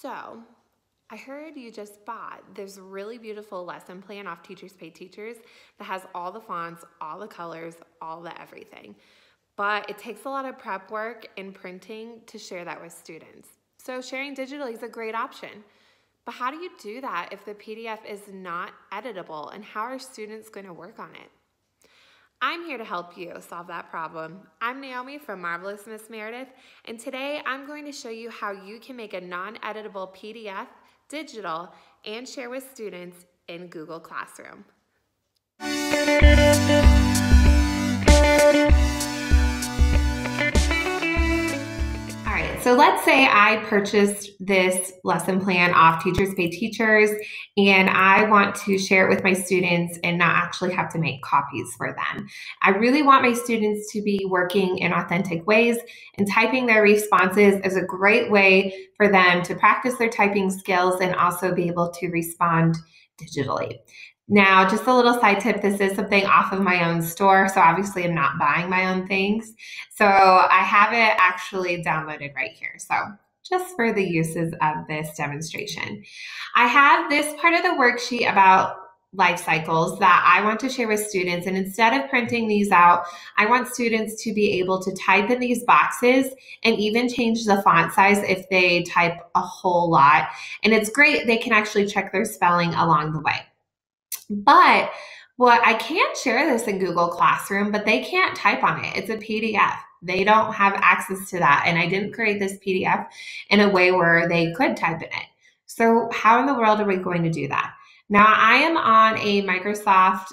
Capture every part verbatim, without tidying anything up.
So I heard you just bought this really beautiful lesson plan off Teachers Pay Teachers that has all the fonts, all the colors, all the everything. But it takes a lot of prep work and printing to share that with students. So sharing digitally is a great option. But how do you do that if the P D F is not editable, and how are students going to work on it? I'm here to help you solve that problem. I'm Naomi from Marvelous Miss Meredith, and today I'm going to show you how you can make a non-editable P D F digital and share with students in Google Classroom. All right, so let's say I purchased this lesson plan off Teachers Pay Teachers, and I want to share it with my students and not actually have to make copies for them. I really want my students to be working in authentic ways, and typing their responses is a great way for them to practice their typing skills and also be able to respond digitally. Now, just a little side tip, this is something off of my own store, so obviously I'm not buying my own things. So I have it actually downloaded right here. So just for the uses of this demonstration. I have this part of the worksheet about life cycles that I want to share with students. And instead of printing these out, I want students to be able to type in these boxes and even change the font size if they type a whole lot. And it's great, they can actually check their spelling along the way. But what I can share this in Google Classroom, but they can't type on it. It's a P D F. They don't have access to that. And I didn't create this P D F in a way where they could type in it. So how in the world are we going to do that? Now, I am on a Microsoft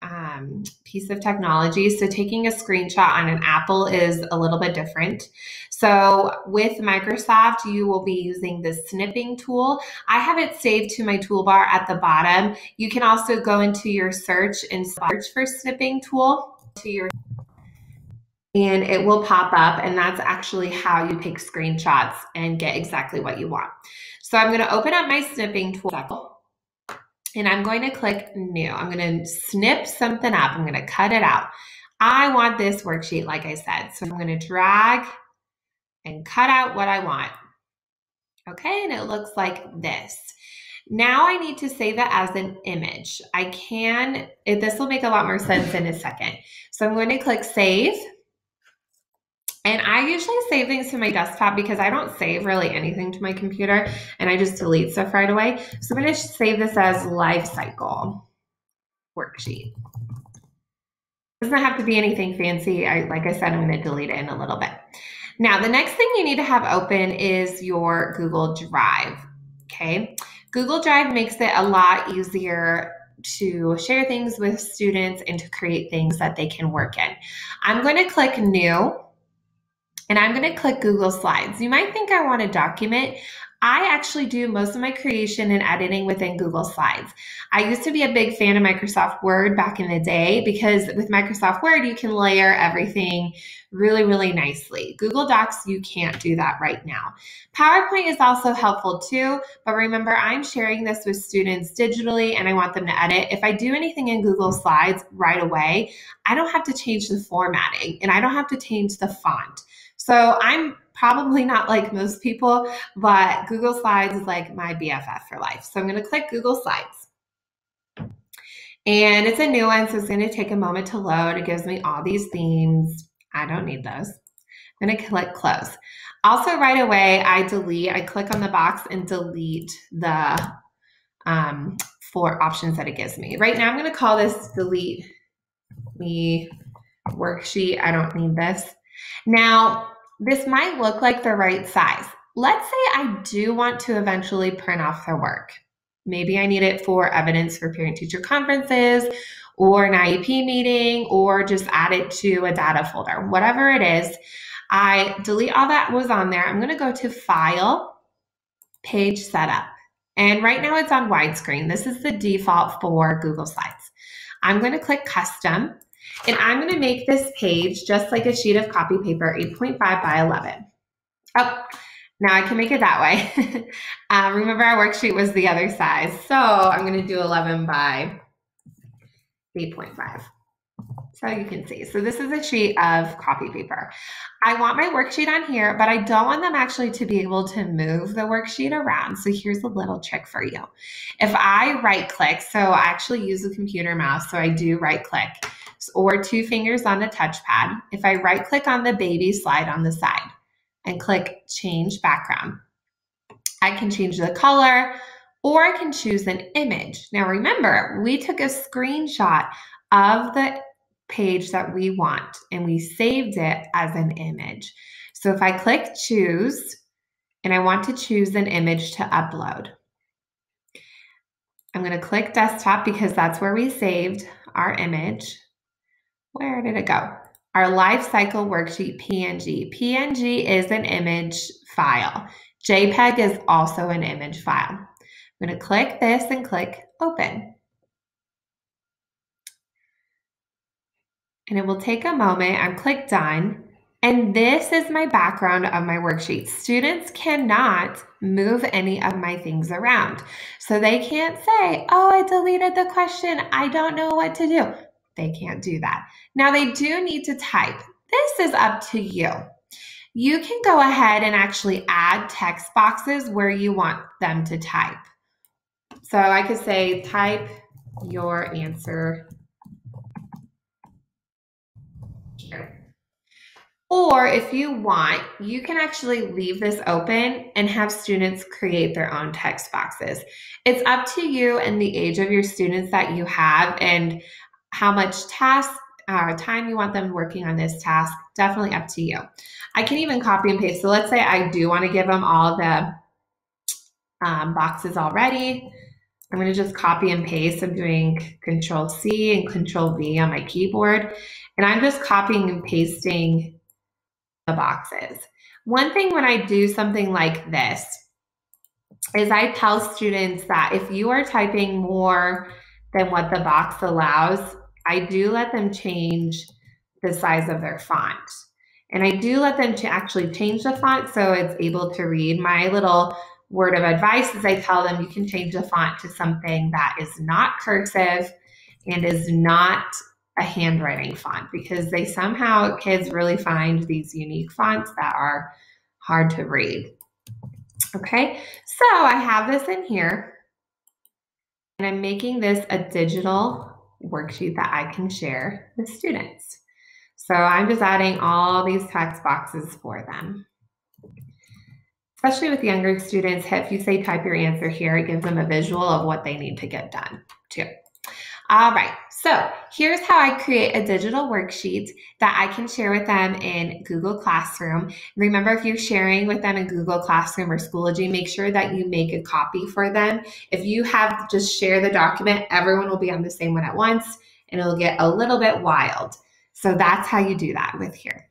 um, piece of technology. So taking a screenshot on an Apple is a little bit different. So with Microsoft, you will be using the snipping tool. I have it saved to my toolbar at the bottom. You can also go into your search and search for snipping tool to your, and it will pop up, and that's actually how you take screenshots and get exactly what you want. So I'm going to open up my snipping tool, and I'm going to click New. I'm going to snip something up. I'm going to cut it out. I want this worksheet, like I said, so I'm going to drag and cut out what I want. Okay, and it looks like this. Now I need to save it as an image. I can, it, this will make a lot more sense in a second. So I'm going to click Save. And I usually save things to my desktop because I don't save really anything to my computer, and I just delete stuff right away. So I'm going to save this as Life Cycle Worksheet. Doesn't have to be anything fancy. I, like I said, I'm going to delete it in a little bit. Now, the next thing you need to have open is your Google Drive, okay? Google Drive makes it a lot easier to share things with students and to create things that they can work in. I'm going to click New, and I'm going to click Google Slides. You might think I want a document. I actually do most of my creation and editing within Google Slides. I used to be a big fan of Microsoft Word back in the day, because with Microsoft Word, you can layer everything really, really nicely. Google Docs, you can't do that right now. PowerPoint is also helpful too, but remember, I'm sharing this with students digitally, and I want them to edit. If I do anything in Google Slides right away, I don't have to change the formatting, and I don't have to change the font. So I'm probably not like most people, but Google Slides is like my B F F for life. So I'm going to click Google Slides. And it's a new one, so it's going to take a moment to load. It gives me all these themes. I don't need those. I'm going to click Close. Also, right away, I delete. I click on the box and delete the um, four options that it gives me. Right now, I'm going to call this Delete Me Worksheet. I don't need this. Now, this might look like the right size. Let's say I do want to eventually print off their work. Maybe I need it for evidence for parent-teacher conferences or an I E P meeting, or just add it to a data folder. Whatever it is, I delete all that was on there. I'm going to go to File, Page Setup. And right now it's on widescreen. This is the default for Google Slides. I'm going to click Custom. And I'm going to make this page just like a sheet of copy paper, eight point five by eleven. Oh, now I can make it that way. uh, remember, our worksheet was the other size. So I'm going to do eleven by eight point five. So you can see. So this is a sheet of copy paper. I want my worksheet on here, but I don't want them actually to be able to move the worksheet around. So here's a little trick for you. If I right click, so I actually use a computer mouse, so I do right click or two fingers on a touchpad. If I right click on the baby slide on the side and click change background, I can change the color or I can choose an image. Now remember, we took a screenshot of the page that we want and we saved it as an image. So if I click choose and I want to choose an image to upload, I'm going to click desktop because that's where we saved our image. Where did it go? Our life cycle worksheet P N G. P N G is an image file. JPEG is also an image file. I'm going to click this and click open. And it will take a moment. I'm click done. And this is my background of my worksheet. Students cannot move any of my things around. So they can't say, oh, I deleted the question. I don't know what to do. They can't do that. Now they do need to type. This is up to you. You can go ahead and actually add text boxes where you want them to type. So I could say, type your answer here. Or if you want, you can actually leave this open and have students create their own text boxes. It's up to you and the age of your students that you have and how much task or time you want them working on this task, definitely up to you. I can even copy and paste. So let's say I do want to give them all the um, boxes already. I'm going to just copy and paste. I'm doing Control C and Control V on my keyboard. And I'm just copying and pasting the boxes. One thing when I do something like this is I tell students that if you are typing more than what the box allows, I do let them change the size of their font. And I do let them to actually change the font so it's able to read. My little word of advice is I tell them you can change the font to something that is not cursive and is not a handwriting font, because they somehow, kids really find these unique fonts that are hard to read. Okay, so I have this in here and I'm making this a digital worksheet that I can share with students. So I'm just adding all these text boxes for them. Especially with younger students, if you say type your answer here, it gives them a visual of what they need to get done too. All right, so here's how I create a digital worksheet that I can share with them in Google Classroom. Remember, if you're sharing with them in Google Classroom or Schoology, make sure that you make a copy for them. If you have just share the document, everyone will be on the same one at once and it'll get a little bit wild. So that's how you do that with here.